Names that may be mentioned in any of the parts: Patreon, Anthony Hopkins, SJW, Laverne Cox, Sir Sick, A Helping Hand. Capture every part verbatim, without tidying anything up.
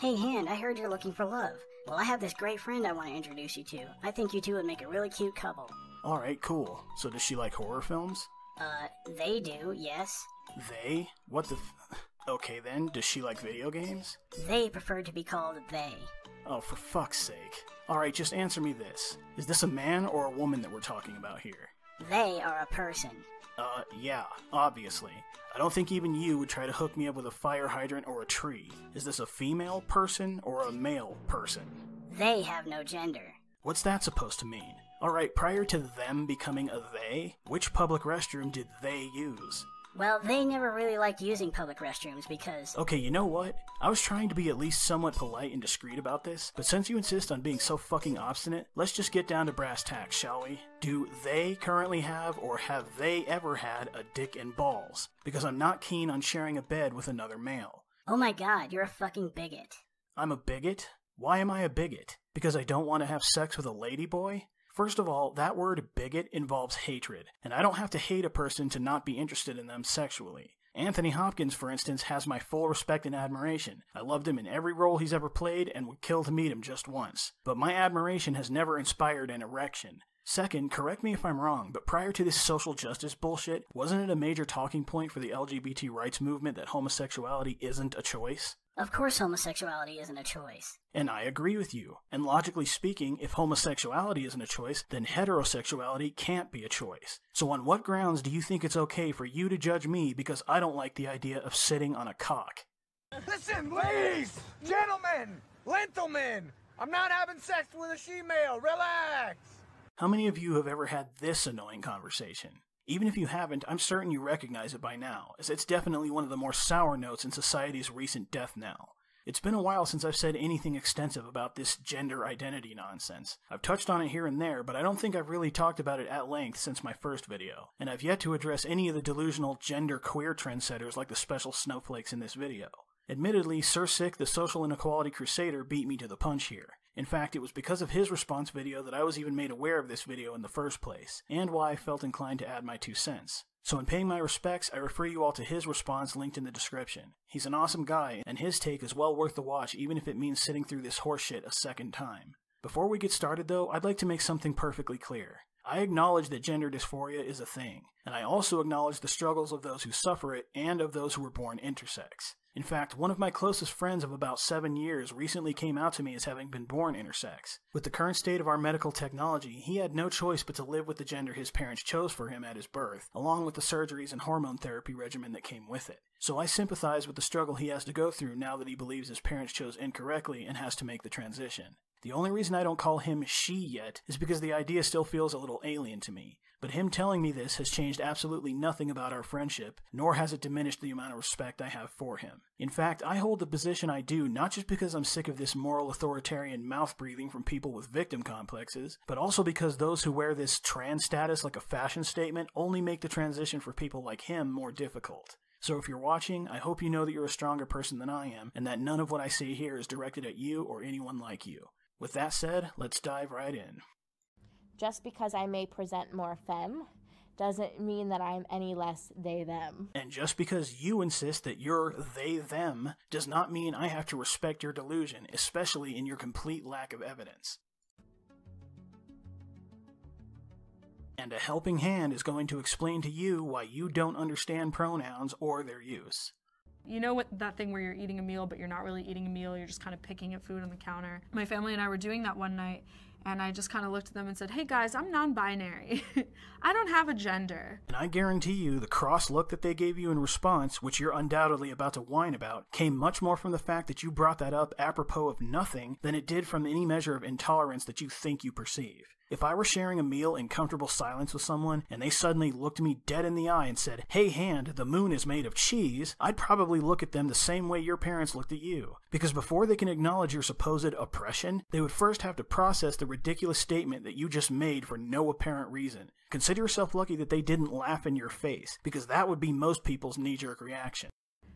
Hey, Hand, I heard you're looking for love. Well, I have this great friend I want to introduce you to. I think you two would make a really cute couple. Alright, cool. So does she like horror films? Uh, they do, yes. They? What the f- Okay then, does she like video games? They prefer to be called they. Oh, for fuck's sake. Alright, just answer me this. Is this a man or a woman that we're talking about here? They are a person. Uh, yeah, obviously. I don't think even you would try to hook me up with a fire hydrant or a tree. Is this a female person or a male person? They have no gender. What's that supposed to mean? Alright, prior to them becoming a they, which public restroom did they use? Well, they never really liked using public restrooms because... Okay, you know what? I was trying to be at least somewhat polite and discreet about this, but since you insist on being so fucking obstinate, let's just get down to brass tacks, shall we? Do they currently have, or have they ever had, a dick and balls? Because I'm not keen on sharing a bed with another male. Oh my god, you're a fucking bigot. I'm a bigot? Why am I a bigot? Because I don't want to have sex with a ladyboy? First of all, that word bigot involves hatred, and I don't have to hate a person to not be interested in them sexually. Anthony Hopkins, for instance, has my full respect and admiration. I loved him in every role he's ever played and would kill to meet him just once. But my admiration has never inspired an erection. Second, correct me if I'm wrong, but prior to this social justice bullshit, wasn't it a major talking point for the L G B T rights movement that homosexuality isn't a choice? Of course homosexuality isn't a choice. And I agree with you. And logically speaking, if homosexuality isn't a choice, then heterosexuality can't be a choice. So on what grounds do you think it's okay for you to judge me because I don't like the idea of sitting on a cock? Listen, ladies, gentlemen, lentlemen, I'm not having sex with a she-male, relax! How many of you have ever had this annoying conversation? Even if you haven't, I'm certain you recognize it by now, as it's definitely one of the more sour notes in society's recent death knell. It's been a while since I've said anything extensive about this gender identity nonsense. I've touched on it here and there, but I don't think I've really talked about it at length since my first video, and I've yet to address any of the delusional gender-queer trendsetters like the special snowflakes in this video. Admittedly, Sir Sick, the social inequality crusader, beat me to the punch here. In fact, it was because of his response video that I was even made aware of this video in the first place, and why I felt inclined to add my two cents. So in paying my respects, I refer you all to his response linked in the description. He's an awesome guy, and his take is well worth the watch even if it means sitting through this horseshit a second time. Before we get started though, I'd like to make something perfectly clear. I acknowledge that gender dysphoria is a thing, and I also acknowledge the struggles of those who suffer it and of those who were born intersex. In fact, one of my closest friends of about seven years recently came out to me as having been born intersex. With the current state of our medical technology, he had no choice but to live with the gender his parents chose for him at his birth, along with the surgeries and hormone therapy regimen that came with it. So I sympathize with the struggle he has to go through now that he believes his parents chose incorrectly and has to make the transition. The only reason I don't call him she yet is because the idea still feels a little alien to me. But him telling me this has changed absolutely nothing about our friendship, nor has it diminished the amount of respect I have for him. In fact, I hold the position I do not just because I'm sick of this moral authoritarian mouth-breathing from people with victim complexes, but also because those who wear this trans status like a fashion statement only make the transition for people like him more difficult. So if you're watching, I hope you know that you're a stronger person than I am, and that none of what I say here is directed at you or anyone like you. With that said, let's dive right in. Just because I may present more femme doesn't mean that I'm any less they them. And just because you insist that you're they them does not mean I have to respect your delusion, especially in your complete lack of evidence. And a helping hand is going to explain to you why you don't understand pronouns or their use. You know what, that thing where you're eating a meal, but you're not really eating a meal, you're just kind of picking at food on the counter. My family and I were doing that one night, and I just kind of looked at them and said, hey guys, I'm non-binary. I don't have a gender. And I guarantee you the cross look that they gave you in response, which you're undoubtedly about to whine about, came much more from the fact that you brought that up apropos of nothing than it did from any measure of intolerance that you think you perceive. If I were sharing a meal in comfortable silence with someone, and they suddenly looked me dead in the eye and said, hey Hand, the moon is made of cheese, I'd probably look at them the same way your parents looked at you. Because before they can acknowledge your supposed oppression, they would first have to process the ridiculous statement that you just made for no apparent reason. Consider yourself lucky that they didn't laugh in your face, because that would be most people's knee-jerk reaction.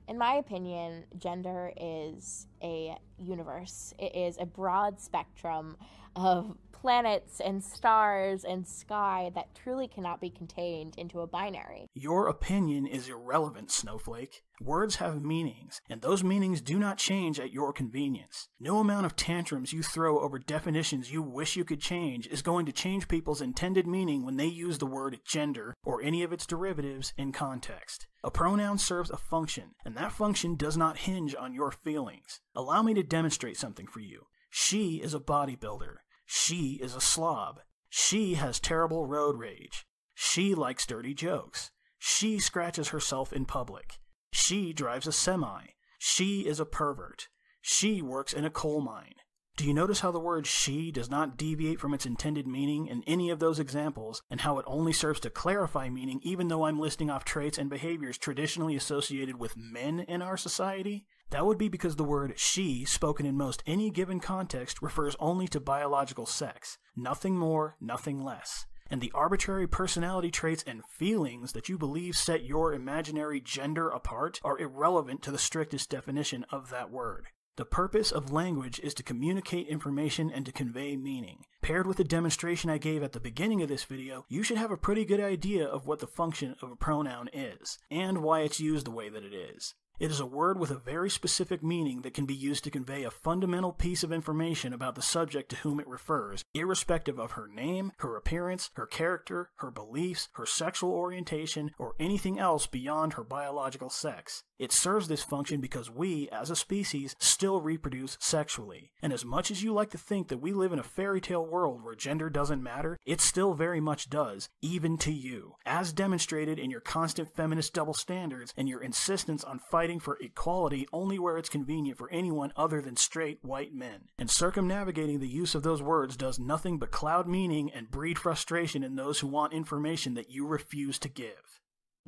In my opinion, gender is a universe. It is a broad spectrum of planets and stars and sky that truly cannot be contained into a binary. Your opinion is irrelevant, Snowflake. Words have meanings, and those meanings do not change at your convenience. No amount of tantrums you throw over definitions you wish you could change is going to change people's intended meaning when they use the word gender or any of its derivatives in context. A pronoun serves a function, and that function does not hinge on your feelings. Allow me to demonstrate something for you. She is a bodybuilder. She is a slob. She has terrible road rage. She likes dirty jokes. She scratches herself in public. She drives a semi. She is a pervert. She works in a coal mine. Do you notice how the word she does not deviate from its intended meaning in any of those examples, and how it only serves to clarify meaning even though I'm listing off traits and behaviors traditionally associated with men in our society? That would be because the word she, spoken in most any given context, refers only to biological sex. Nothing more, nothing less. And the arbitrary personality traits and feelings that you believe set your imaginary gender apart are irrelevant to the strictest definition of that word. The purpose of language is to communicate information and to convey meaning. Paired with the demonstration I gave at the beginning of this video, you should have a pretty good idea of what the function of a pronoun is, and why it's used the way that it is. It is a word with a very specific meaning that can be used to convey a fundamental piece of information about the subject to whom it refers, irrespective of her name, her appearance, her character, her beliefs, her sexual orientation, or anything else beyond her biological sex. It serves this function because we, as a species, still reproduce sexually. And as much as you like to think that we live in a fairy tale world where gender doesn't matter, it still very much does, even to you, as demonstrated in your constant feminist double standards and your insistence on fighting Fighting for equality only where it's convenient for anyone other than straight white men. And circumnavigating the use of those words does nothing but cloud meaning and breed frustration in those who want information that you refuse to give.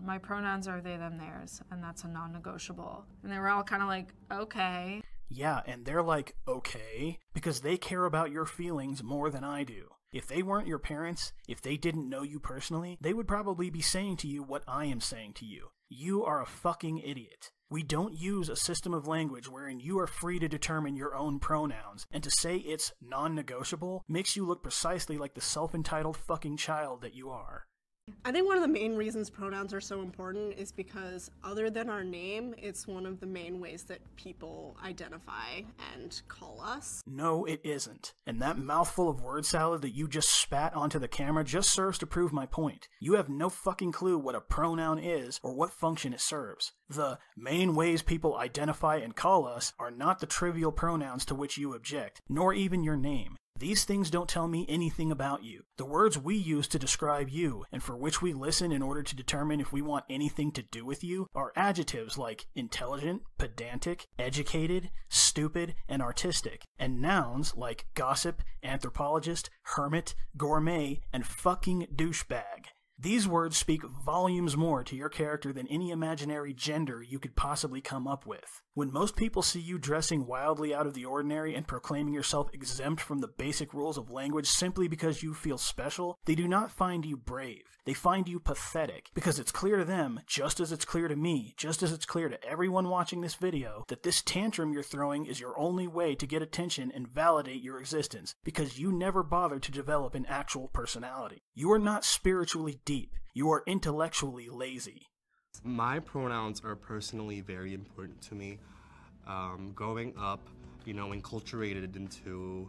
My pronouns are they, them, theirs, and that's a non-negotiable. And they were all kind of like, okay. Yeah, and they're like, okay, because they care about your feelings more than I do. If they weren't your parents, if they didn't know you personally, they would probably be saying to you what I am saying to you. You are a fucking idiot. We don't use a system of language wherein you are free to determine your own pronouns, and to say it's non-negotiable makes you look precisely like the self-entitled fucking child that you are. I think one of the main reasons pronouns are so important is because, other than our name, it's one of the main ways that people identify and call us. No, it isn't. And that mouthful of word salad that you just spat onto the camera just serves to prove my point. You have no fucking clue what a pronoun is or what function it serves. The main ways people identify and call us are not the trivial pronouns to which you object, nor even your name. These things don't tell me anything about you. The words we use to describe you, and for which we listen in order to determine if we want anything to do with you, are adjectives like intelligent, pedantic, educated, stupid, and artistic, and nouns like gossip, anthropologist, hermit, gourmet, and fucking douchebag. These words speak volumes more to your character than any imaginary gender you could possibly come up with. When most people see you dressing wildly out of the ordinary and proclaiming yourself exempt from the basic rules of language simply because you feel special, they do not find you brave. They find you pathetic, because it's clear to them, just as it's clear to me, just as it's clear to everyone watching this video, that this tantrum you're throwing is your only way to get attention and validate your existence, because you never bothered to develop an actual personality. You are not spiritually deep. You are intellectually lazy. My pronouns are personally very important to me. Um, growing up, you know, enculturated into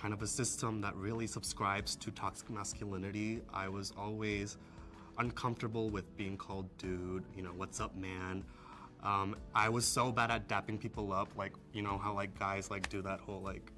kind of a system that really subscribes to toxic masculinity, I was always uncomfortable with being called dude, you know, what's up, man. Um, I was so bad at dapping people up, like, you know, how like guys like do that whole like,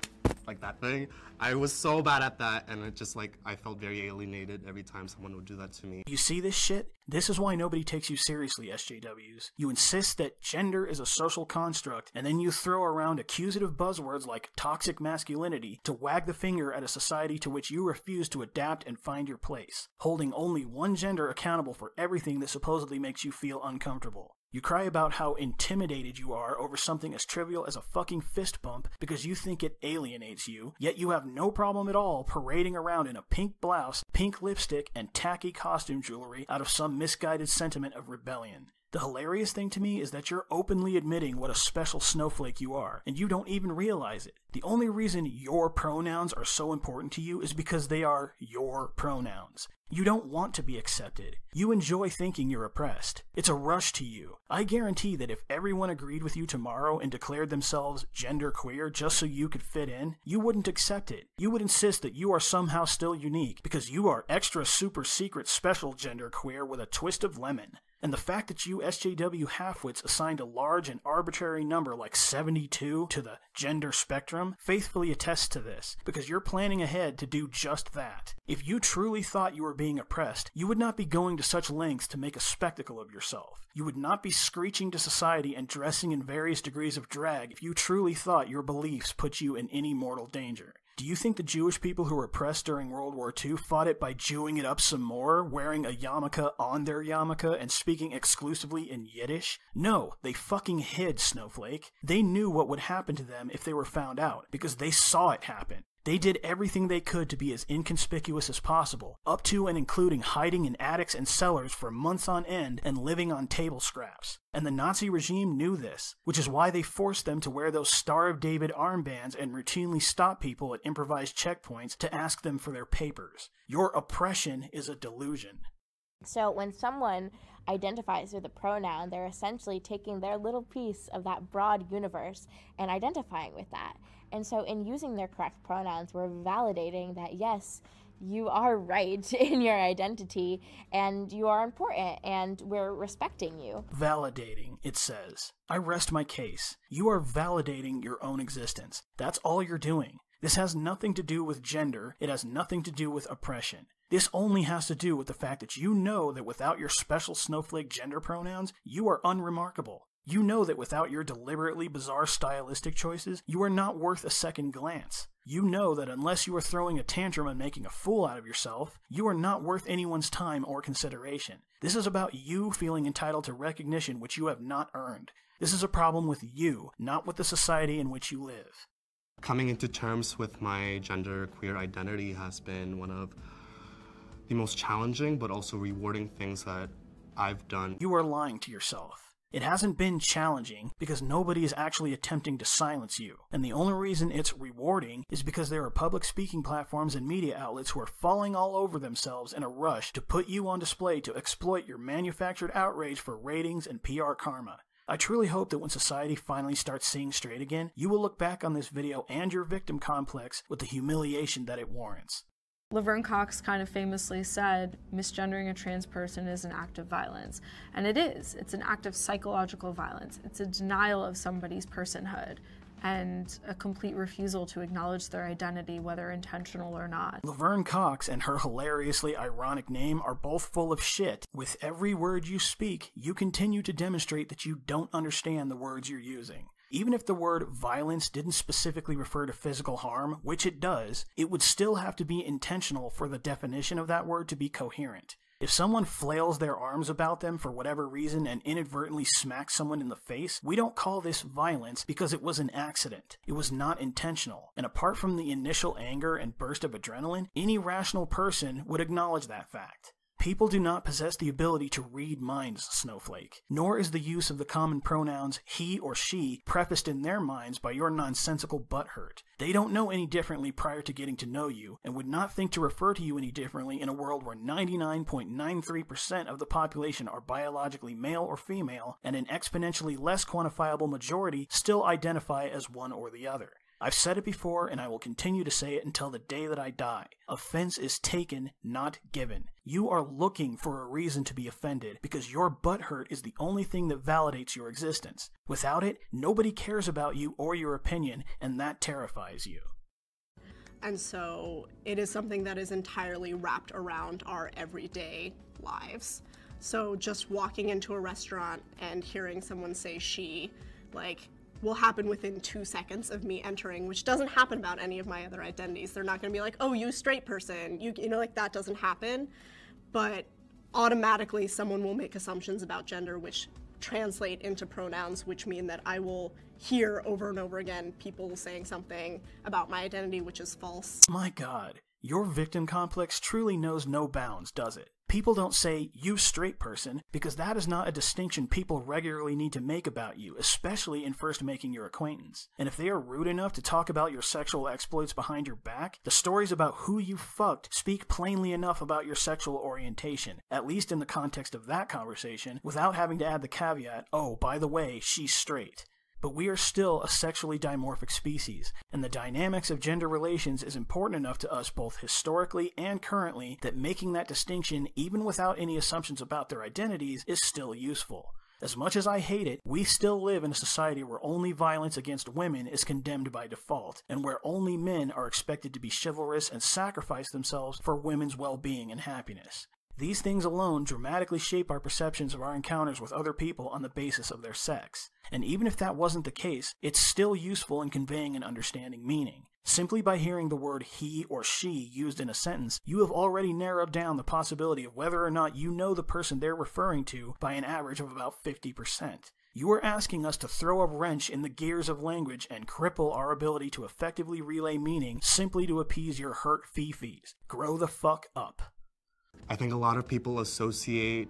like that thing. I was so bad at that, and it just like, I felt very alienated every time someone would do that to me. You see this shit? This is why nobody takes you seriously, S J Ws. You insist that gender is a social construct, and then you throw around accusative buzzwords like toxic masculinity to wag the finger at a society to which you refuse to adapt and find your place, holding only one gender accountable for everything that supposedly makes you feel uncomfortable. You cry about how intimidated you are over something as trivial as a fucking fist bump because you think it alienates you, yet you have no problem at all parading around in a pink blouse, pink lipstick, and tacky costume jewelry out of some misguided sentiment of rebellion. The hilarious thing to me is that you're openly admitting what a special snowflake you are, and you don't even realize it. The only reason your pronouns are so important to you is because they are your pronouns. You don't want to be accepted. You enjoy thinking you're oppressed. It's a rush to you. I guarantee that if everyone agreed with you tomorrow and declared themselves genderqueer just so you could fit in, you wouldn't accept it. You would insist that you are somehow still unique because you are extra super secret special genderqueer with a twist of lemon. And the fact that you S J W halfwits assigned a large and arbitrary number like seventy-two to the gender spectrum faithfully attests to this, because you're planning ahead to do just that. If you truly thought you were being oppressed, you would not be going to such lengths to make a spectacle of yourself. You would not be screeching to society and dressing in various degrees of drag if you truly thought your beliefs put you in any mortal danger. Do you think the Jewish people who were oppressed during World War Two fought it by Jewing it up some more, wearing a yarmulke on their yarmulke, and speaking exclusively in Yiddish? No, they fucking hid, snowflake. They knew what would happen to them if they were found out, because they saw it happen. They did everything they could to be as inconspicuous as possible, up to and including hiding in attics and cellars for months on end and living on table scraps. And the Nazi regime knew this, which is why they forced them to wear those Star of David armbands and routinely stop people at improvised checkpoints to ask them for their papers. Your oppression is a delusion. So when someone identifies with a pronoun, they're essentially taking their little piece of that broad universe and identifying with that. And so in using their correct pronouns, we're validating that, yes, you are right in your identity and you are important and we're respecting you. Validating, it says. I rest my case. You are validating your own existence. That's all you're doing. This has nothing to do with gender. It has nothing to do with oppression. This only has to do with the fact that you know that without your special snowflake gender pronouns, you are unremarkable. You know that without your deliberately bizarre stylistic choices, you are not worth a second glance. You know that unless you are throwing a tantrum and making a fool out of yourself, you are not worth anyone's time or consideration. This is about you feeling entitled to recognition which you have not earned. This is a problem with you, not with the society in which you live. Coming into terms with my genderqueer identity has been one of the most challenging but also rewarding things that I've done. You are lying to yourself. It hasn't been challenging because nobody is actually attempting to silence you, and the only reason it's rewarding is because there are public speaking platforms and media outlets who are falling all over themselves in a rush to put you on display to exploit your manufactured outrage for ratings and P R karma. I truly hope that when society finally starts seeing straight again, you will look back on this video and your victim complex with the humiliation that it warrants. Laverne Cox kind of famously said, misgendering a trans person is an act of violence. And it is. It's an act of psychological violence. It's a denial of somebody's personhood and a complete refusal to acknowledge their identity, whether intentional or not. Laverne Cox and her hilariously ironic name are both full of shit. With every word you speak, you continue to demonstrate that you don't understand the words you're using. Even if the word violence didn't specifically refer to physical harm, which it does, it would still have to be intentional for the definition of that word to be coherent. If someone flails their arms about them for whatever reason and inadvertently smacks someone in the face, we don't call this violence because it was an accident. It was not intentional. And apart from the initial anger and burst of adrenaline, any rational person would acknowledge that fact. People do not possess the ability to read minds, snowflake, nor is the use of the common pronouns he or she prefaced in their minds by your nonsensical butthurt. They don't know any differently prior to getting to know you, and would not think to refer to you any differently in a world where ninety-nine point nine three percent of the population are biologically male or female, and an exponentially less quantifiable majority still identify as one or the other. I've said it before, and I will continue to say it until the day that I die. Offense is taken, not given. You are looking for a reason to be offended, because your butthurt is the only thing that validates your existence. Without it, nobody cares about you or your opinion, and that terrifies you. And so, it is something that is entirely wrapped around our everyday lives. So just walking into a restaurant and hearing someone say she, like, will happen within two seconds of me entering, which doesn't happen about any of my other identities. They're not gonna be like, oh, you straight person. You, you know, like that doesn't happen. But automatically someone will make assumptions about gender, which translate into pronouns, which mean that I will hear over and over again people saying something about my identity, which is false. My God, your victim complex truly knows no bounds, does it? People don't say, you straight person, because that is not a distinction people regularly need to make about you, especially in first making your acquaintance. And if they are rude enough to talk about your sexual exploits behind your back, the stories about who you fucked speak plainly enough about your sexual orientation, at least in the context of that conversation, without having to add the caveat, oh, by the way, she's straight. But we are still a sexually dimorphic species, and the dynamics of gender relations is important enough to us both historically and currently that making that distinction, even without any assumptions about their identities, is still useful. As much as I hate it, we still live in a society where only violence against women is condemned by default, and where only men are expected to be chivalrous and sacrifice themselves for women's well-being and happiness. These things alone dramatically shape our perceptions of our encounters with other people on the basis of their sex. And even if that wasn't the case, it's still useful in conveying and understanding meaning. Simply by hearing the word he or she used in a sentence, you have already narrowed down the possibility of whether or not you know the person they're referring to by an average of about fifty percent. You are asking us to throw a wrench in the gears of language and cripple our ability to effectively relay meaning simply to appease your hurt fifis. Grow the fuck up. I think a lot of people associate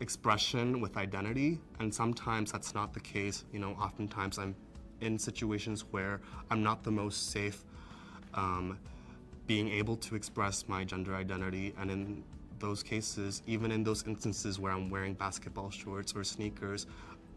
expression with identity, and sometimes that's not the case. You know, oftentimes I'm in situations where I'm not the most safe um, being able to express my gender identity, and in those cases, even in those instances where I'm wearing basketball shorts or sneakers,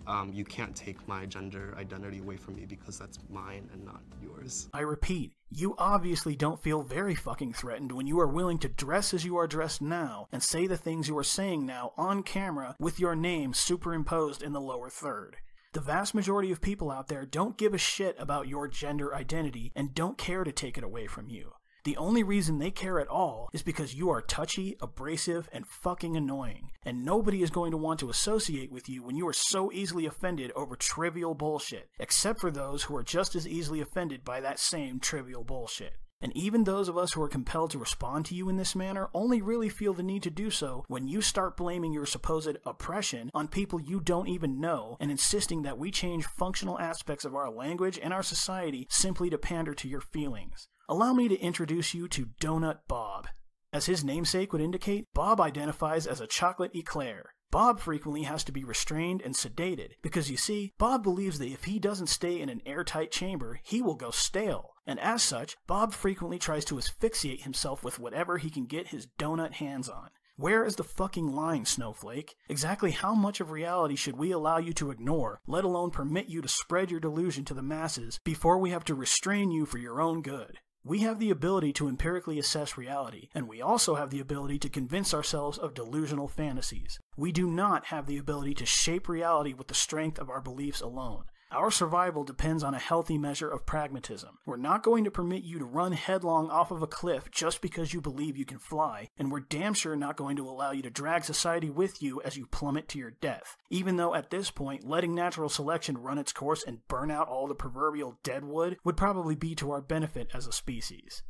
Um, you can't take my gender identity away from me because that's mine and not yours. I repeat, you obviously don't feel very fucking threatened when you are willing to dress as you are dressed now and say the things you are saying now on camera with your name superimposed in the lower third. The vast majority of people out there don't give a shit about your gender identity and don't care to take it away from you. The only reason they care at all is because you are touchy, abrasive, and fucking annoying, and nobody is going to want to associate with you when you are so easily offended over trivial bullshit, except for those who are just as easily offended by that same trivial bullshit. And even those of us who are compelled to respond to you in this manner only really feel the need to do so when you start blaming your supposed oppression on people you don't even know and insisting that we change functional aspects of our language and our society simply to pander to your feelings. Allow me to introduce you to Donut Bob. As his namesake would indicate, Bob identifies as a chocolate eclair. Bob frequently has to be restrained and sedated, because you see, Bob believes that if he doesn't stay in an airtight chamber, he will go stale, and as such, Bob frequently tries to asphyxiate himself with whatever he can get his donut hands on. Where is the fucking line, Snowflake? Exactly how much of reality should we allow you to ignore, let alone permit you to spread your delusion to the masses, before we have to restrain you for your own good? We have the ability to empirically assess reality, and we also have the ability to convince ourselves of delusional fantasies. We do not have the ability to shape reality with the strength of our beliefs alone. Our survival depends on a healthy measure of pragmatism. We're not going to permit you to run headlong off of a cliff just because you believe you can fly, and we're damn sure not going to allow you to drag society with you as you plummet to your death, even though at this point, letting natural selection run its course and burn out all the proverbial deadwood would probably be to our benefit as a species.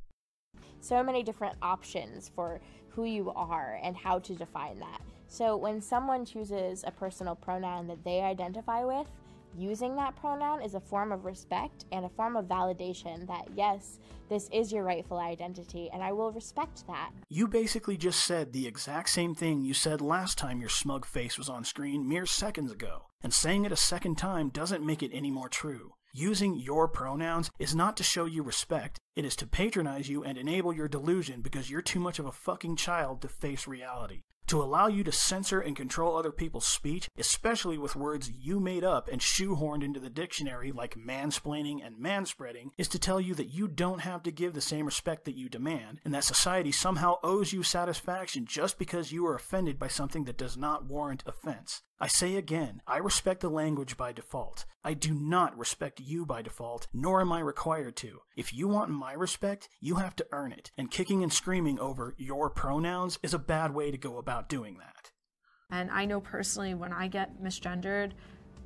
So many different options for who you are and how to define that. So when someone chooses a personal pronoun that they identify with, using that pronoun is a form of respect and a form of validation that, yes, this is your rightful identity, and I will respect that. You basically just said the exact same thing you said last time your smug face was on screen mere seconds ago, and saying it a second time doesn't make it any more true. Using your pronouns is not to show you respect, it is to patronize you and enable your delusion because you're too much of a fucking child to face reality. To allow you to censor and control other people's speech, especially with words you made up and shoehorned into the dictionary like mansplaining and manspreading, is to tell you that you don't have to give the same respect that you demand, and that society somehow owes you satisfaction just because you are offended by something that does not warrant offense. I say again, I respect the language by default. I do not respect you by default, nor am I required to. If you want my respect, you have to earn it, and kicking and screaming over your pronouns is a bad way to go about doing that. And I know personally when I get misgendered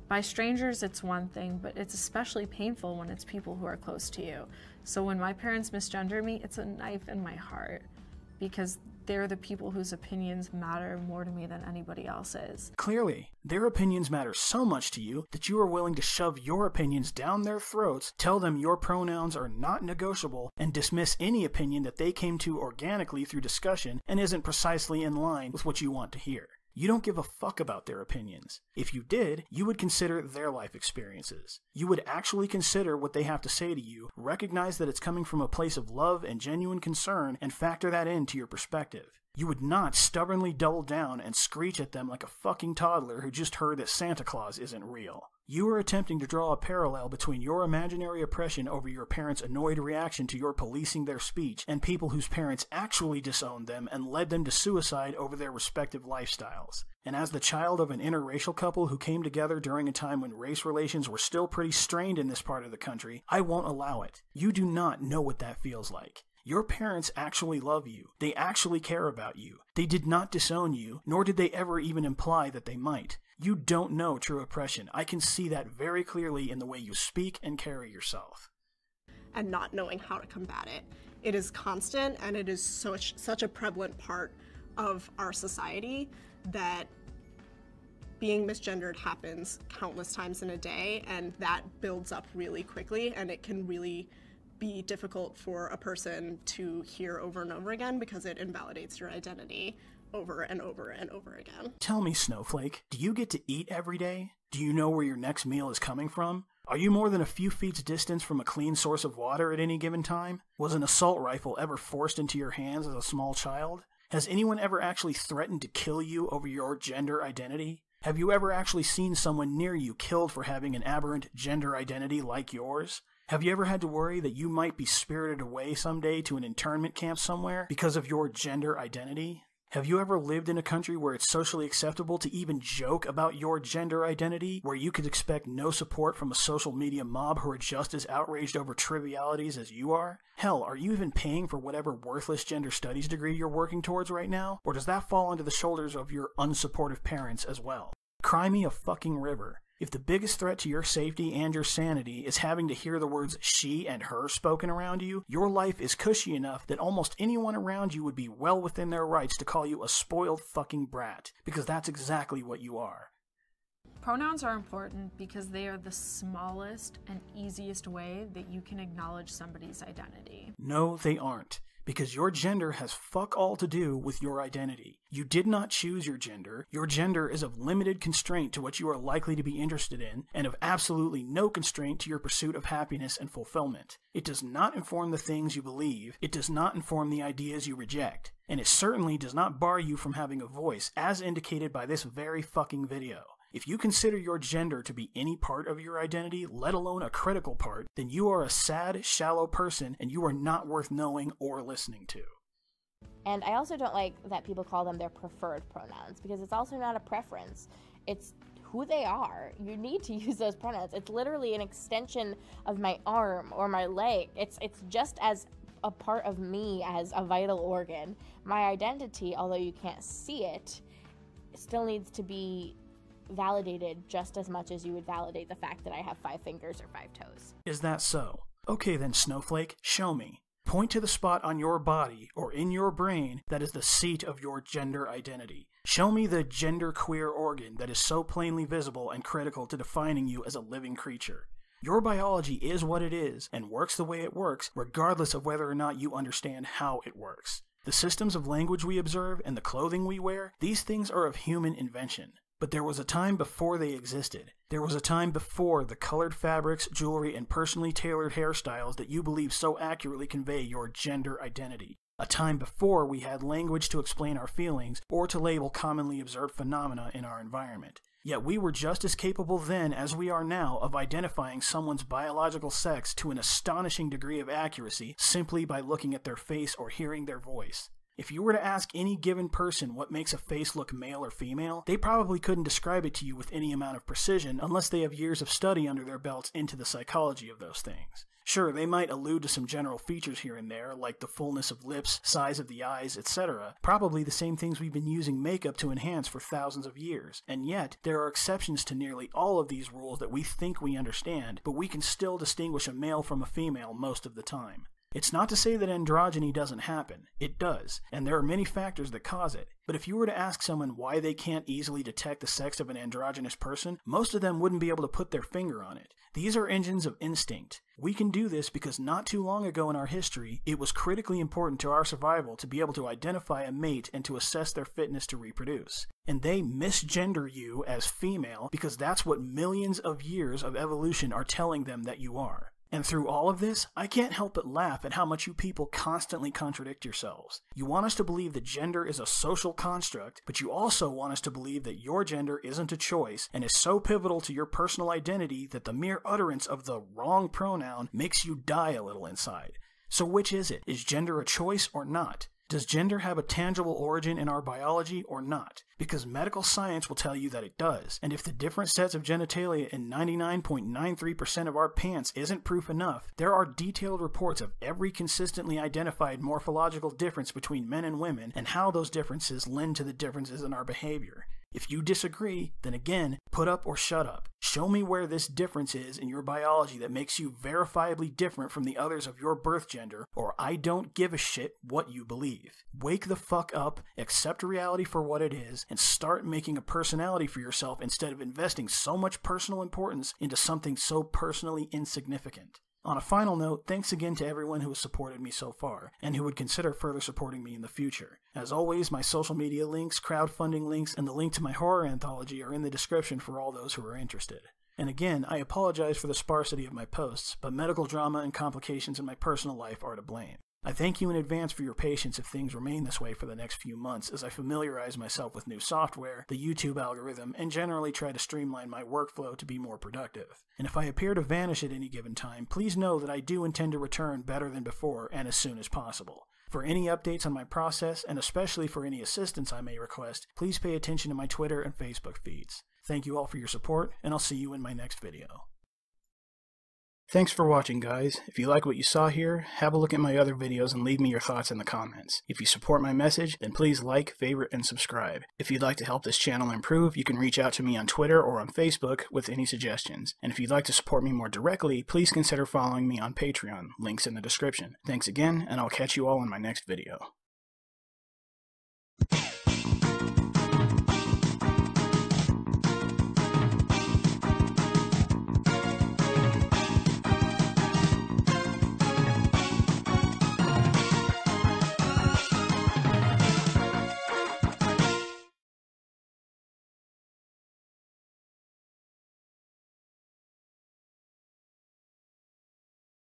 by strangers, it's one thing, but it's especially painful when it's people who are close to you. So when my parents misgendered me, it's a knife in my heart because they're the people whose opinions matter more to me than anybody else's. Clearly, their opinions matter so much to you that you are willing to shove your opinions down their throats, tell them your pronouns are not negotiable, and dismiss any opinion that they came to organically through discussion and isn't precisely in line with what you want to hear. You don't give a fuck about their opinions. If you did, you would consider their life experiences. You would actually consider what they have to say to you, recognize that it's coming from a place of love and genuine concern, and factor that into your perspective. You would not stubbornly double down and screech at them like a fucking toddler who just heard that Santa Claus isn't real. You are attempting to draw a parallel between your imaginary oppression over your parents' annoyed reaction to your policing their speech and people whose parents actually disowned them and led them to suicide over their respective lifestyles. And as the child of an interracial couple who came together during a time when race relations were still pretty strained in this part of the country, I won't allow it. You do not know what that feels like. Your parents actually love you. They actually care about you. They did not disown you, nor did they ever even imply that they might. You don't know true oppression. I can see that very clearly in the way you speak and carry yourself. And not knowing how to combat it. It is constant, and it is such, such a prevalent part of our society that being misgendered happens countless times in a day, and that builds up really quickly, and it can really be difficult for a person to hear over and over again because it invalidates your identity over and over and over again. Tell me, Snowflake, do you get to eat every day? Do you know where your next meal is coming from? Are you more than a few feet's distance from a clean source of water at any given time? Was an assault rifle ever forced into your hands as a small child? Has anyone ever actually threatened to kill you over your gender identity? Have you ever actually seen someone near you killed for having an aberrant gender identity like yours? Have you ever had to worry that you might be spirited away someday to an internment camp somewhere because of your gender identity? Have you ever lived in a country where it's socially acceptable to even joke about your gender identity, where you could expect no support from a social media mob who are just as outraged over trivialities as you are? Hell, are you even paying for whatever worthless gender studies degree you're working towards right now? Or does that fall onto the shoulders of your unsupportive parents as well? Cry me a fucking river. If the biggest threat to your safety and your sanity is having to hear the words she and her spoken around you, your life is cushy enough that almost anyone around you would be well within their rights to call you a spoiled fucking brat, because that's exactly what you are. Pronouns are important because they are the smallest and easiest way that you can acknowledge somebody's identity. No, they aren't. Because your gender has fuck all to do with your identity. You did not choose your gender. Your gender is of limited constraint to what you are likely to be interested in, and of absolutely no constraint to your pursuit of happiness and fulfillment. It does not inform the things you believe, it does not inform the ideas you reject, and it certainly does not bar you from having a voice, as indicated by this very fucking video. If you consider your gender to be any part of your identity, let alone a critical part, then you are a sad, shallow person, and you are not worth knowing or listening to. And I also don't like that people call them their preferred pronouns, because it's also not a preference. It's who they are. You need to use those pronouns. It's literally an extension of my arm or my leg. It's, it's just as a part of me as a vital organ. My identity, although you can't see it, still needs to be validated just as much as you would validate the fact that I have five fingers or five toes. Is that so? Okay then, Snowflake, show me. Point to the spot on your body, or in your brain, that is the seat of your gender identity. Show me the genderqueer organ that is so plainly visible and critical to defining you as a living creature. Your biology is what it is, and works the way it works, regardless of whether or not you understand how it works. The systems of language we observe, and the clothing we wear, these things are of human invention. But there was a time before they existed. There was a time before the colored fabrics, jewelry, and personally tailored hairstyles that you believe so accurately convey your gender identity. A time before we had language to explain our feelings or to label commonly observed phenomena in our environment. Yet we were just as capable then as we are now of identifying someone's biological sex to an astonishing degree of accuracy simply by looking at their face or hearing their voice. If you were to ask any given person what makes a face look male or female, they probably couldn't describe it to you with any amount of precision unless they have years of study under their belts into the psychology of those things. Sure, they might allude to some general features here and there, like the fullness of lips, size of the eyes, et cetera, probably the same things we've been using makeup to enhance for thousands of years, and yet, there are exceptions to nearly all of these rules that we think we understand, but we can still distinguish a male from a female most of the time. It's not to say that androgyny doesn't happen. It does, and there are many factors that cause it. But if you were to ask someone why they can't easily detect the sex of an androgynous person, most of them wouldn't be able to put their finger on it. These are engines of instinct. We can do this because not too long ago in our history, it was critically important to our survival to be able to identify a mate and to assess their fitness to reproduce. And they misgender you as female because that's what millions of years of evolution are telling them that you are. And through all of this, I can't help but laugh at how much you people constantly contradict yourselves. You want us to believe that gender is a social construct, but you also want us to believe that your gender isn't a choice and is so pivotal to your personal identity that the mere utterance of the wrong pronoun makes you die a little inside. So which is it? Is gender a choice or not? Does gender have a tangible origin in our biology or not? Because medical science will tell you that it does, and if the different sets of genitalia in ninety-nine point nine three percent of our pants isn't proof enough, there are detailed reports of every consistently identified morphological difference between men and women and how those differences lend to the differences in our behavior. If you disagree, then again, put up or shut up. Show me where this difference is in your biology that makes you verifiably different from the others of your birth gender, or I don't give a shit what you believe. Wake the fuck up, accept reality for what it is, and start making a personality for yourself instead of investing so much personal importance into something so personally insignificant. On a final note, thanks again to everyone who has supported me so far, and who would consider further supporting me in the future. As always, my social media links, crowdfunding links, and the link to my horror anthology are in the description for all those who are interested. And again, I apologize for the sparsity of my posts, but medical drama and complications in my personal life are to blame. I thank you in advance for your patience if things remain this way for the next few months as I familiarize myself with new software, the YouTube algorithm, and generally try to streamline my workflow to be more productive. And if I appear to vanish at any given time, please know that I do intend to return better than before and as soon as possible. For any updates on my process, and especially for any assistance I may request, please pay attention to my Twitter and Facebook feeds. Thank you all for your support, and I'll see you in my next video. Thanks for watching, guys. If you like what you saw here, have a look at my other videos and leave me your thoughts in the comments. If you support my message, then please like, favorite, and subscribe. If you'd like to help this channel improve, you can reach out to me on Twitter or on Facebook with any suggestions. And if you'd like to support me more directly, please consider following me on Patreon, links in the description. Thanks again, and I'll catch you all in my next video.